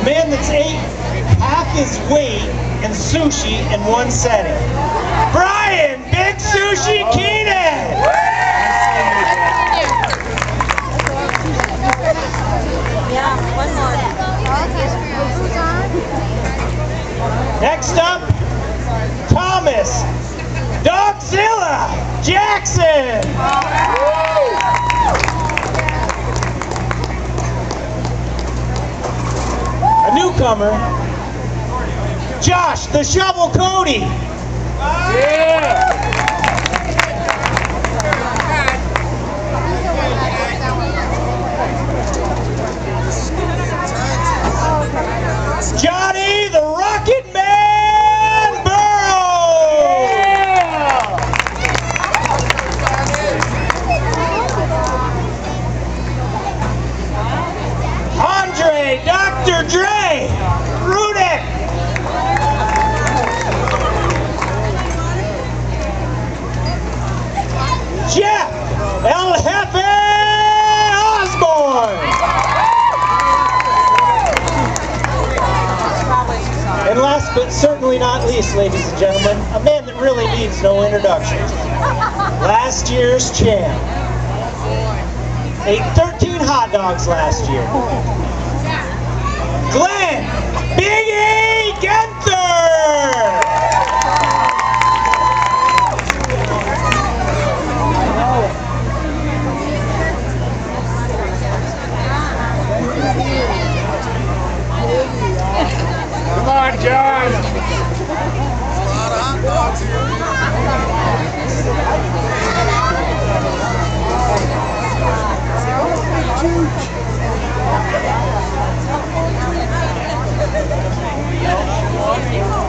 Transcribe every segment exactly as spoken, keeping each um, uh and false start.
A man that's ate half his weight in sushi in one setting. Brian Big Sushi Keenan! Next up, Thomas Dogzilla Jackson! Newcomer, Josh the Shovel Cody. Yeah. Johnny the Rocket Man Burrows. Yeah. Andre Doctor Dre. Jeff El Jefe Osborne! And last but certainly not least, ladies and gentlemen, a man that really needs no introduction. Last year's champ. Ate thirteen hot dogs last year. Glenn Biggie Guenther! Thank you.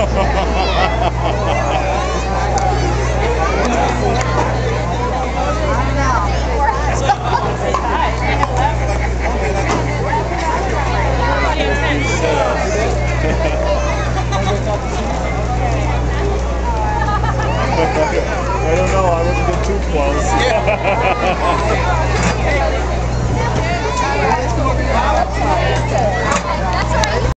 Oh,